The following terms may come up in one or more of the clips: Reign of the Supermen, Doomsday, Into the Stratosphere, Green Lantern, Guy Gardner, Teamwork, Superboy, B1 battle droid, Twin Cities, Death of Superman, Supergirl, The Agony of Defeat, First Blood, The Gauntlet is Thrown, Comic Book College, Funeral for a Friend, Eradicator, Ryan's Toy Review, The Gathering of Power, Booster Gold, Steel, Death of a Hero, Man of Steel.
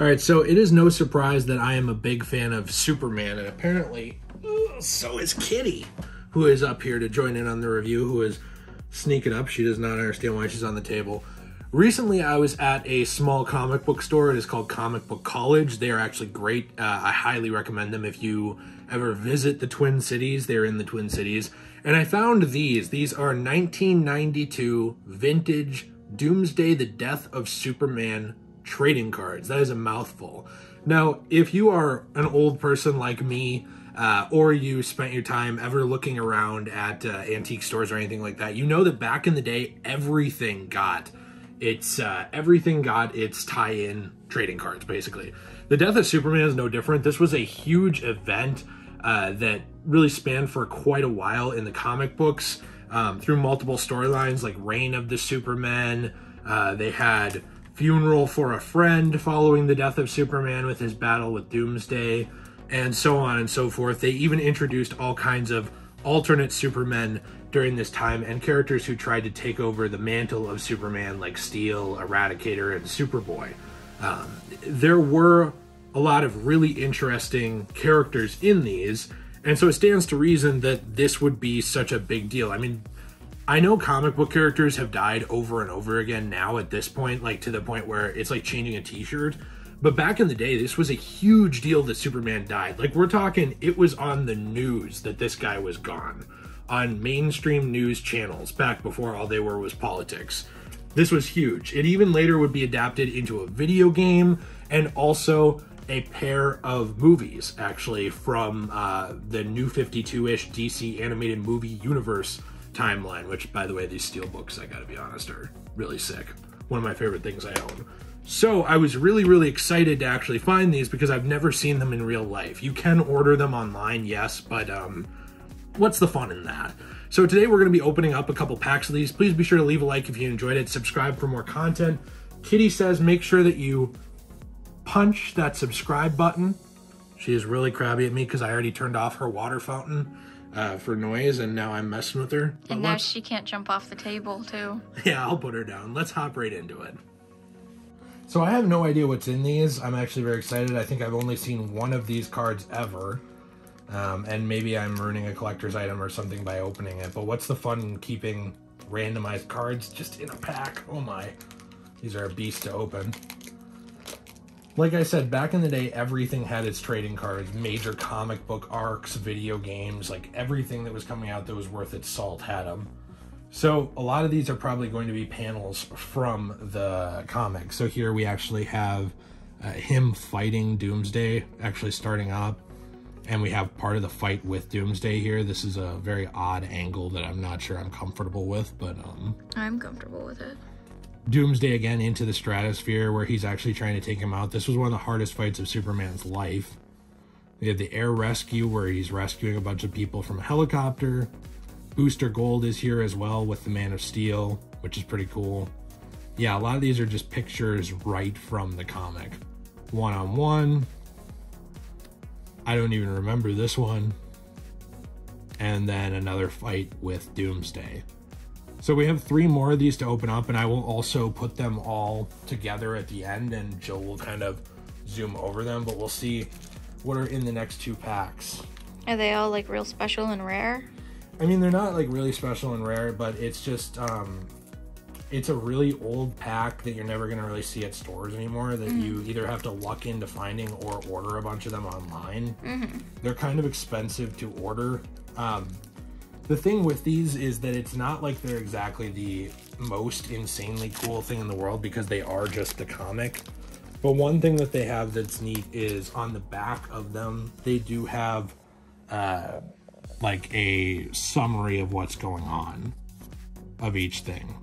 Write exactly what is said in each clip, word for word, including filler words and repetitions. All right, so it is no surprise that I am a big fan of Superman, and apparently so is Kitty, who is up here to join in on the review, who is sneaking up. She does not understand why she's on the table. Recently, I was at a small comic book store. It is called Comic Book College. They are actually great. Uh, I highly recommend them if you ever visit the Twin Cities. They're in the Twin Cities. And I found these. These are nineteen ninety-two vintage Doomsday, The Death of Superman trading cards. That is a mouthful. Now, if you are an old person like me, Uh, or you spent your time ever looking around at uh, antique stores or anything like that, you know that back in the day, everything got its uh, everything got its tie-in trading cards, basically. The Death of Superman is no different. This was a huge event uh, that really spanned for quite a while in the comic books um, through multiple storylines like Reign of the Supermen. Uh, they had Funeral for a Friend following the death of Superman with his battle with Doomsday, and so on and so forth. They even introduced all kinds of alternate Supermen during this time, and characters who tried to take over the mantle of Superman, like Steel, Eradicator, and Superboy. Um, there were a lot of really interesting characters in these, and so it stands to reason that this would be such a big deal. I mean, I know comic book characters have died over and over again now at this point, like to the point where it's like changing a t-shirt. But back in the day, this was a huge deal that Superman died. Like, we're talking, it was on the news that this guy was gone, on mainstream news channels back before all they were was politics. This was huge. It even later would be adapted into a video game and also a pair of movies, actually, from uh, the New fifty-two-ish D C animated movie universe timeline, which, by the way, these Steel books, I gotta be honest, are really sick. One of my favorite things I own. So I was really, really excited to actually find these because I've never seen them in real life. You can order them online, yes, but um, what's the fun in that? So today we're going to be opening up a couple packs of these. Please be sure to leave a like if you enjoyed it. Subscribe for more content. Kitty says make sure that you punch that subscribe button. She is really crabby at me because I already turned off her water fountain uh, for noise, and now I'm messing with her. But and now she can't jump off the table, too. Yeah, I'll put her down. Let's hop right into it. So I have no idea what's in these. I'm actually very excited. I think I've only seen one of these cards ever. Um, and maybe I'm ruining a collector's item or something by opening it. But what's the fun in keeping randomized cards just in a pack? Oh my. These are a beast to open. Like I said, back in the day, everything had its trading cards. Major comic book arcs, video games, like everything that was coming out that was worth its salt had them. So a lot of these are probably going to be panels from the comic. So here we actually have uh, him fighting Doomsday, actually starting up. And we have part of the fight with Doomsday here. This is a very odd angle that I'm not sure I'm comfortable with, but... um, I'm comfortable with it. Doomsday again into the stratosphere where he's actually trying to take him out. This was one of the hardest fights of Superman's life. We have the air rescue where he's rescuing a bunch of people from a helicopter. Booster Gold is here as well with the Man of Steel, which is pretty cool. Yeah, a lot of these are just pictures right from the comic. One-on-One. I don't even remember this one. And then another fight with Doomsday. So we have three more of these to open up, and I will also put them all together at the end, and Jill will kind of zoom over them, but we'll see what are in the next two packs. Are they all like real special and rare? I mean, they're not like really special and rare, but it's just, um, it's a really old pack that you're never going to really see at stores anymore, that mm-hmm. you either have to luck into finding or order a bunch of them online. Mm-hmm. They're kind of expensive to order. Um, the thing with these is that it's not like they're exactly the most insanely cool thing in the world because they are just the comic. But one thing that they have that's neat is on the back of them, they do have... Uh, like a summary of what's going on of each thing.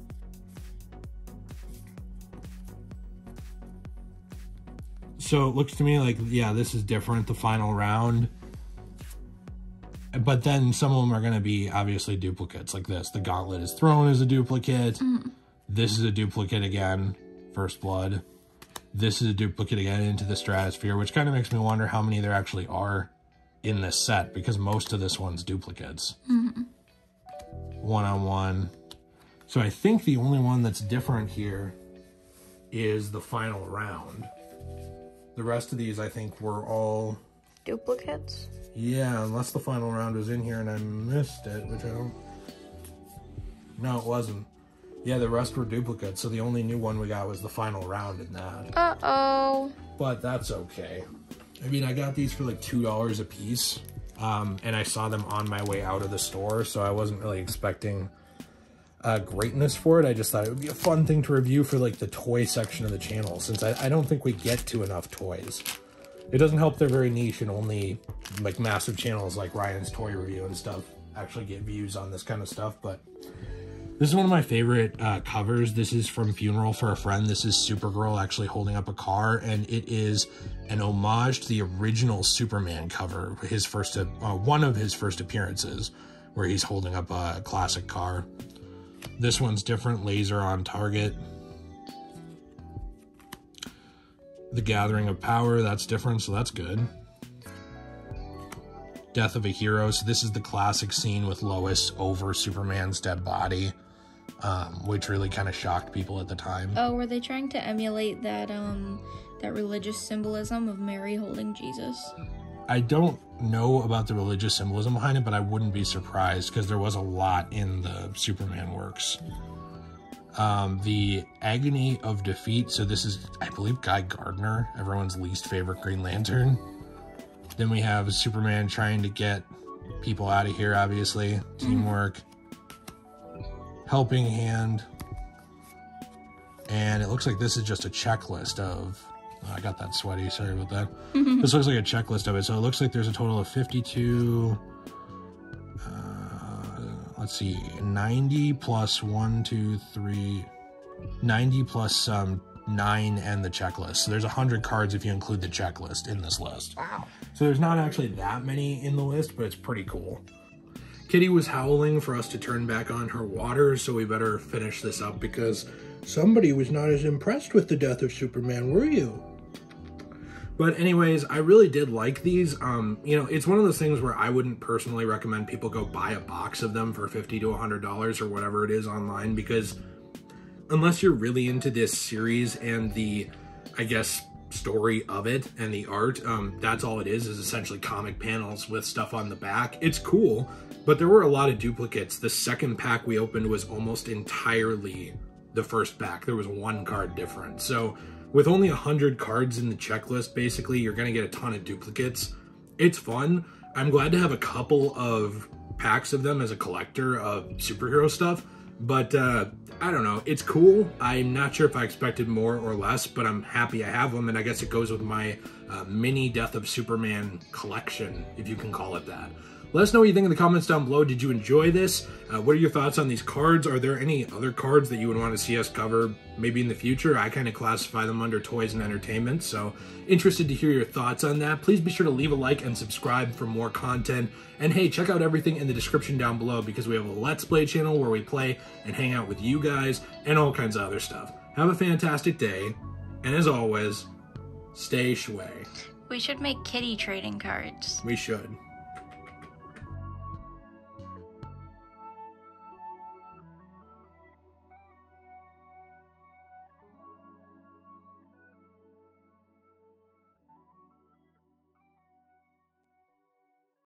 So it looks to me like, yeah, this is different, the final round. But then some of them are gonna be obviously duplicates like this. The Gauntlet is Thrown is a duplicate. Mm. This is a duplicate again, First Blood. This is a duplicate again, Into the Stratosphere, which kind of makes me wonder how many there actually are in this set, because most of this one's duplicates. Mm-hmm. One-on-One. So I think the only one that's different here is the Final Round. The rest of these, I think, were all... duplicates? Yeah, unless the final round was in here and I missed it, which I don't... No, it wasn't. Yeah, the rest were duplicates, so the only new one we got was the final round in that. Uh-oh. But that's okay. I mean, I got these for like two dollars a piece, um, and I saw them on my way out of the store, so I wasn't really expecting uh, greatness for it. I just thought it would be a fun thing to review for like the toy section of the channel, since I, I don't think we get to enough toys. It doesn't help they're very niche, and only like massive channels like Ryan's Toy Review and stuff actually get views on this kind of stuff, but... This is one of my favorite uh, covers. This is from Funeral for a Friend. This is Supergirl actually holding up a car, and it is an homage to the original Superman cover, his first, uh, one of his first appearances, where he's holding up a classic car. This one's different, Laser on Target. The Gathering of Power, that's different, so that's good. Death of a Hero, so this is the classic scene with Lois over Superman's dead body. Um, which really kind of shocked people at the time. Oh, were they trying to emulate that um, that religious symbolism of Mary holding Jesus? I don't know about the religious symbolism behind it, but I wouldn't be surprised because there was a lot in the Superman works. Um, the Agony of Defeat, so this is, I believe, Guy Gardner, everyone's least favorite Green Lantern. Then we have Superman trying to get people out of here, obviously. Teamwork. Helping Hand. And it looks like this is just a checklist of... Oh, I got that sweaty. Sorry about that. This looks like a checklist of it. So it looks like there's a total of fifty-two... Uh, let's see. ninety plus one, two, three... ninety plus um, nine and the checklist. So there's one hundred cards if you include the checklist in this list. Wow. So there's not actually that many in the list, but it's pretty cool. Kitty was howling for us to turn back on her water, so we better finish this up because somebody was not as impressed with the Death of Superman, were you? But anyways, I really did like these. Um, you know, it's one of those things where I wouldn't personally recommend people go buy a box of them for fifty to a hundred dollars or whatever it is online, because unless you're really into this series and the, I guess, story of it and the art, um that's all it is is essentially comic panels with stuff on the back. It's cool, but there were a lot of duplicates. The second pack we opened was almost entirely the first pack. There was one card different. So with only one hundred cards in the checklist, basically you're going to get a ton of duplicates. It's fun. I'm glad to have a couple of packs of them as a collector of superhero stuff, but uh I don't know, it's cool. I'm not sure if I expected more or less, but I'm happy I have them, and I guess it goes with my uh, mini Death of Superman collection, if you can call it that. Let us know what you think in the comments down below. Did you enjoy this? Uh, what are your thoughts on these cards? Are there any other cards that you would want to see us cover maybe in the future? I kind of classify them under toys and entertainment, so interested to hear your thoughts on that. Please be sure to leave a like and subscribe for more content. And hey, check out everything in the description down below because we have a Let's Play channel where we play and hang out with you guys and all kinds of other stuff. Have a fantastic day, and as always, stay shway. We should make kitty trading cards. We should.